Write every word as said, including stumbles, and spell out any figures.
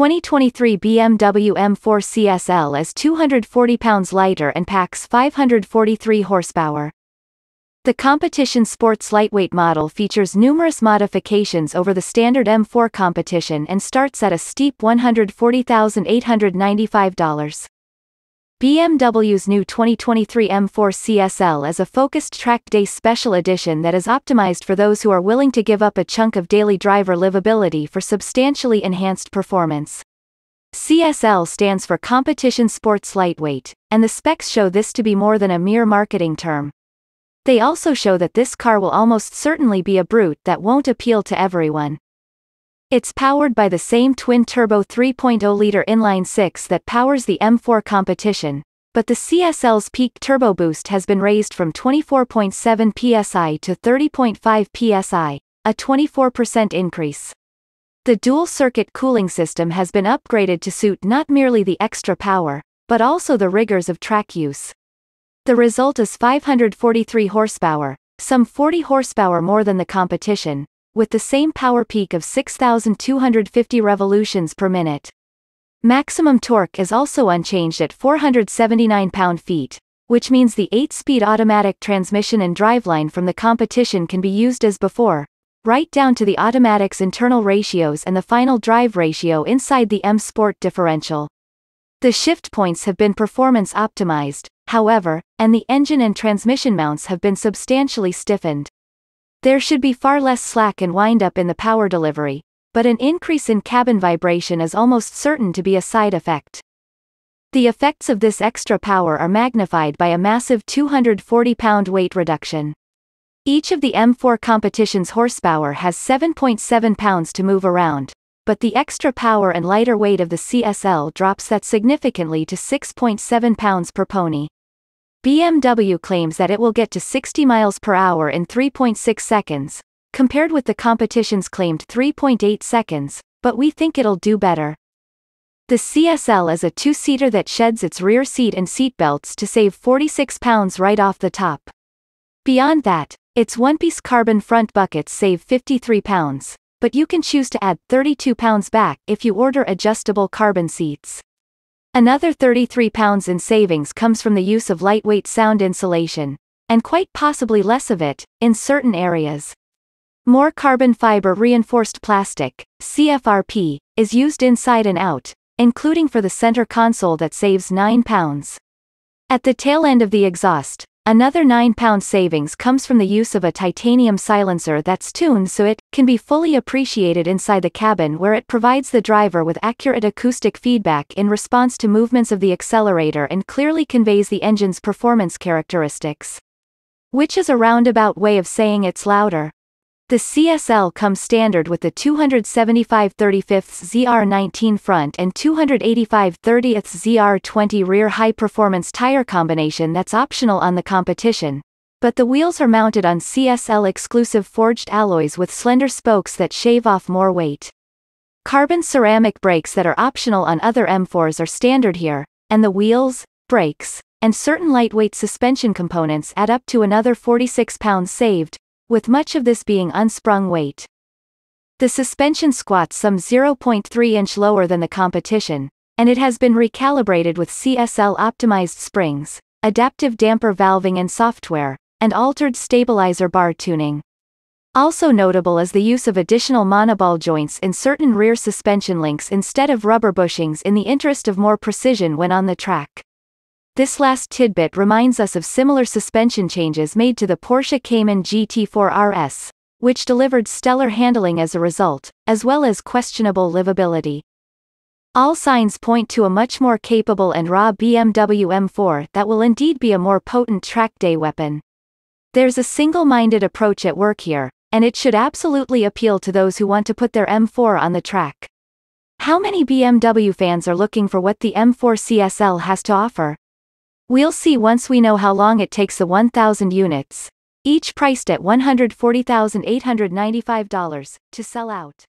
twenty twenty-three B M W M four C S L is two hundred forty pounds lighter and packs five hundred forty-three horsepower. The competition sports lightweight model features numerous modifications over the standard M four competition and starts at a steep one hundred forty thousand eight hundred ninety-five dollars. B M W's new twenty twenty-three M four C S L is a focused track day special edition that is optimized for those who are willing to give up a chunk of daily driver livability for substantially enhanced performance. C S L stands for Competition Sports Lightweight, and the specs show this to be more than a mere marketing term. They also show that this car will almost certainly be a brute that won't appeal to everyone. It's powered by the same twin-turbo three point oh liter inline-six that powers the M four competition, but the C S L's peak turbo boost has been raised from twenty-four point seven P S I to thirty point five P S I, a twenty-four percent increase. The dual-circuit cooling system has been upgraded to suit not merely the extra power, but also the rigors of track use. The result is five hundred forty-three horsepower, some forty horsepower more than the competition, with the same power peak of six thousand two hundred fifty revolutions per minute. Maximum torque is also unchanged at four hundred seventy-nine pound-feet, which means the eight-speed automatic transmission and driveline from the competition can be used as before, right down to the automatic's internal ratios and the final drive ratio inside the M Sport differential. The shift points have been performance optimized, however, and the engine and transmission mounts have been substantially stiffened. There should be far less slack and wind-up in the power delivery, but an increase in cabin vibration is almost certain to be a side effect. The effects of this extra power are magnified by a massive two hundred forty pound weight reduction. Each of the M four competition's horsepower has seven point seven pounds to move around, but the extra power and lighter weight of the C S L drops that significantly to six point seven pounds per pony. B M W claims that it will get to sixty miles per hour in three point six seconds, compared with the competition's claimed three point eight seconds, but we think it'll do better. The C S L is a two-seater that sheds its rear seat and seatbelts to save forty-six pounds right off the top. Beyond that, its one-piece carbon front buckets save fifty-three pounds, but you can choose to add thirty-two pounds back if you order adjustable carbon seats. Another thirty-three pounds in savings comes from the use of lightweight sound insulation, and quite possibly less of it, in certain areas. More carbon fiber reinforced plastic, C F R P, is used inside and out, including for the center console that saves nine pounds. At the tail end of the exhaust, another nine pound savings comes from the use of a titanium silencer that's tuned so it can be fully appreciated inside the cabin, where it provides the driver with accurate acoustic feedback in response to movements of the accelerator and clearly conveys the engine's performance characteristics. Which is a roundabout way of saying it's louder. The C S L comes standard with the two hundred seventy-five thirty-fifths Z R nineteen front and two hundred eighty-five thirty-fifths Z R twenty rear high-performance tire combination that's optional on the competition, but the wheels are mounted on C S L-exclusive forged alloys with slender spokes that shave off more weight. Carbon ceramic brakes that are optional on other M fours are standard here, and the wheels, brakes, and certain lightweight suspension components add up to another forty-six pounds saved, with much of this being unsprung weight. The suspension squats some zero point three inch lower than the competition, and it has been recalibrated with C S L-optimized springs, adaptive damper valving and software, and altered stabilizer bar tuning. Also notable is the use of additional monoball joints in certain rear suspension links instead of rubber bushings in the interest of more precision when on the track. This last tidbit reminds us of similar suspension changes made to the Porsche Cayman G T four R S, which delivered stellar handling as a result, as well as questionable livability. All signs point to a much more capable and raw B M W M four that will indeed be a more potent track day weapon. There's a single-minded approach at work here, and it should absolutely appeal to those who want to put their M four on the track. How many B M W fans are looking for what the M four C S L has to offer? We'll see once we know how long it takes the one thousand units, each priced at one hundred forty thousand eight hundred ninety-five dollars, to sell out.